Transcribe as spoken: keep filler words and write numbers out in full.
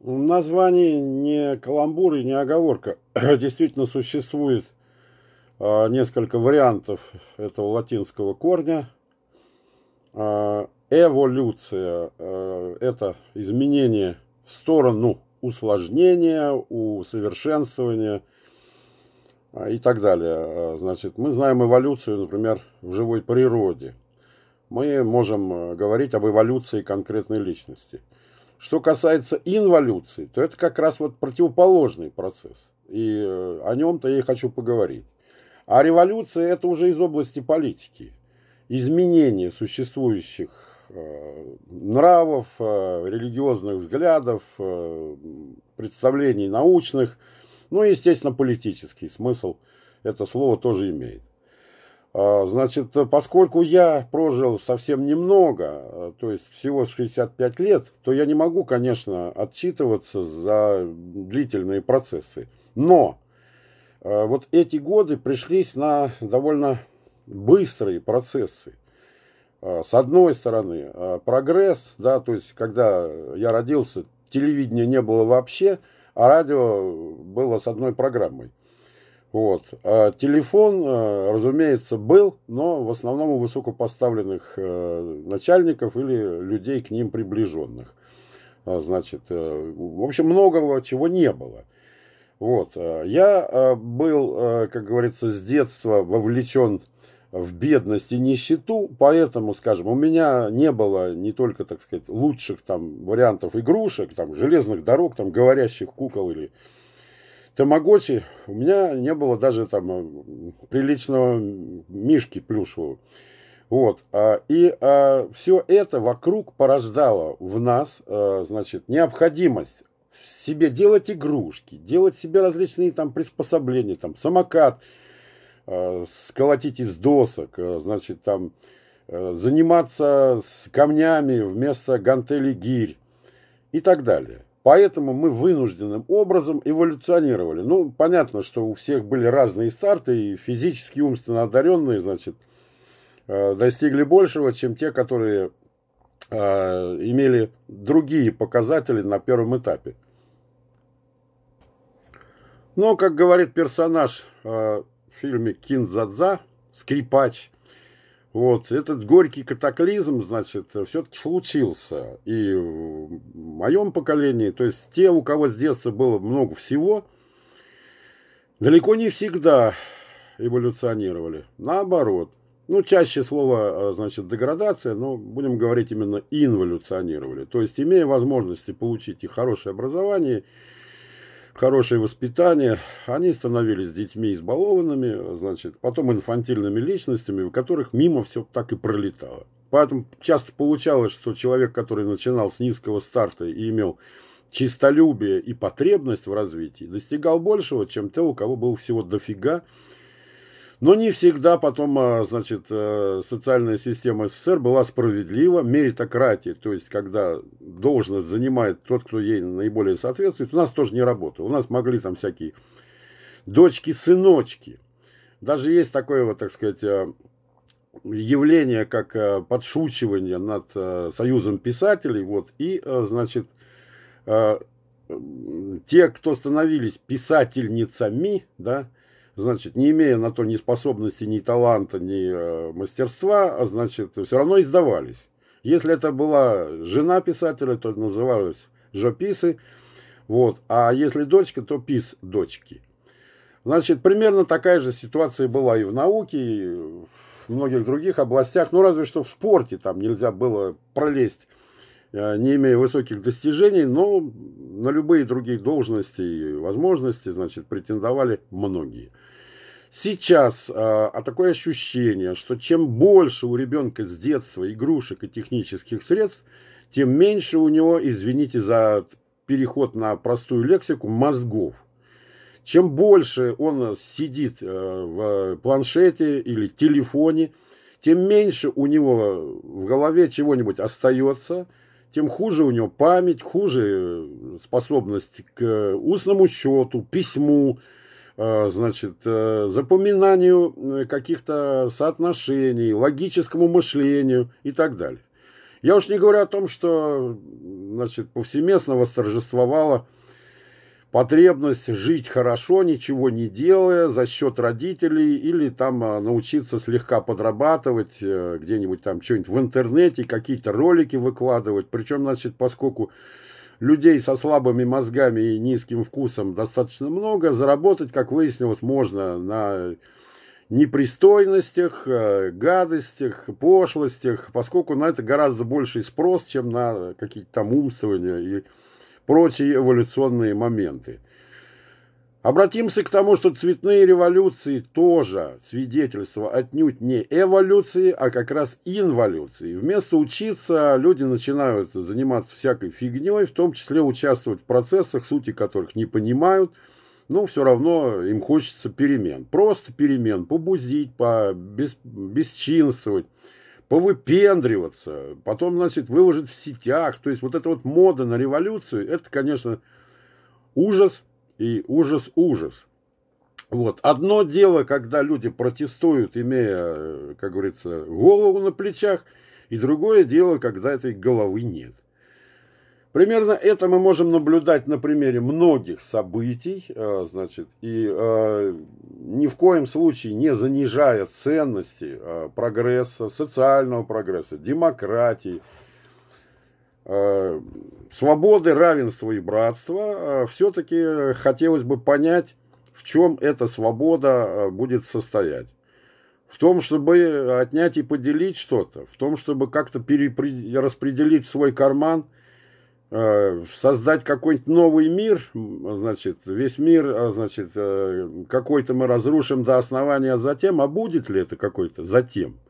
В названии не каламбур и не оговорка. Действительно существует несколько вариантов этого латинского корня. Эволюция – это изменение в сторону усложнения, усовершенствования и так далее. Значит, мы знаем эволюцию, например, в живой природе. Мы можем говорить об эволюции конкретной личности. Что касается инволюции, то это как раз вот противоположный процесс. И о нем-то я и хочу поговорить. А революция – это уже из области политики. Изменение существующих нравов, религиозных взглядов, представлений научных. Ну и, естественно, политический смысл это слово тоже имеет. Значит, поскольку я прожил совсем немного, то есть всего шестьдесят пять лет, то я не могу, конечно, отчитываться за длительные процессы. Но вот эти годы пришлись на довольно быстрые процессы. С одной стороны, прогресс, да, то есть когда я родился, телевидения не было вообще, а радио было с одной программой. Вот. А телефон, разумеется, был, но в основном у высокопоставленных начальников или людей к ним приближенных. Значит, в общем, многого чего не было. Вот. Я был, как говорится, с детства вовлечен в бедность и нищету, поэтому, скажем, у меня не было не только, так сказать, лучших там вариантов игрушек, там, железных дорог, там, говорящих кукол или тамагочи, у меня не было даже там приличного мишки плюшевого. Вот. И все это вокруг порождало в нас, значит, необходимость себе делать игрушки, делать себе различные там приспособления, там, самокат, сколотить из досок, значит, там, заниматься с камнями вместо гантелей гирь и так далее. Поэтому мы вынужденным образом эволюционировали. Ну, понятно, что у всех были разные старты, и физически, умственно одаренные, значит, достигли большего, чем те, которые имели другие показатели на первом этапе. Но, как говорит персонаж в фильме «Кин-дза-дза», скрипач, вот, этот горький катаклизм, значит, все-таки случился. И в моем поколении, то есть те, у кого с детства было много всего, далеко не всегда эволюционировали. Наоборот. Ну, чаще слово, значит, деградация, но будем говорить именно инволюционировали. То есть, имея возможности получить и хорошее образование, хорошее воспитание, они становились детьми избалованными, значит, потом инфантильными личностями, у которых мимо все так и пролетало. Поэтому часто получалось, что человек, который начинал с низкого старта и имел чистолюбие и потребность в развитии, достигал большего, чем те, у кого было всего дофига. Но не всегда потом, значит, социальная система СССР была справедлива, меритократия, то есть когда должность занимает тот, кто ей наиболее соответствует, у нас тоже не работало. У нас могли там всякие дочки-сыночки. Даже есть такое, вот, так сказать, явление, как подшучивание над Союзом писателей, вот, и, значит, те, кто становились писательницами, да, значит, не имея на то ни способности, ни таланта, ни э, мастерства, а, значит, все равно издавались. Если это была жена писателя, то называлась жописы, вот, а если дочка, то пис-дочки. Значит, примерно такая же ситуация была и в науке, и в многих других областях, ну, разве что в спорте там нельзя было пролезть, не имея высоких достижений, но на любые другие должности и возможности, значит, претендовали многие. Сейчас а, такое ощущение, что чем больше у ребенка с детства игрушек и технических средств, тем меньше у него, извините за переход на простую лексику, мозгов. Чем больше он сидит в планшете или телефоне, тем меньше у него в голове чего-нибудь остается, тем хуже у него память, хуже способность к устному счету, письму, значит, запоминанию каких-то соотношений, логическому мышлению и так далее. Я уж не говорю о том, что, значит, повсеместно восторжествовала потребность жить хорошо, ничего не делая, за счет родителей, или там научиться слегка подрабатывать, где-нибудь там что-нибудь в интернете, какие-то ролики выкладывать. Причем, значит, поскольку людей со слабыми мозгами и низким вкусом достаточно много, заработать, как выяснилось, можно на непристойностях, гадостях, пошлостях, поскольку на это гораздо больший спрос, чем на какие-то там умствования и прочие эволюционные моменты. Обратимся к тому, что цветные революции тоже свидетельство отнюдь не эволюции, а как раз инволюции. Вместо учиться люди начинают заниматься всякой фигней, в том числе участвовать в процессах, сути которых не понимают, но все равно им хочется перемен. Просто перемен, побузить, побес, бесчинствовать, повыпендриваться, потом, значит, выложить в сетях. То есть вот эта вот мода на революцию, это, конечно, ужас и ужас-ужас. Вот. Одно дело, когда люди протестуют, имея, как говорится, голову на плечах, и другое дело, когда этой головы нет. Примерно это мы можем наблюдать на примере многих событий, значит, и ни в коем случае не занижая ценности прогресса, социального прогресса, демократии, свободы, равенства и братства, все-таки хотелось бы понять, в чем эта свобода будет состоять. В том, чтобы отнять и поделить что-то, в том, чтобы как-то перераспределить свой карман, создать какой-нибудь новый мир, значит, весь мир, значит, какой-то мы разрушим до основания затем, а будет ли это какой-то затем?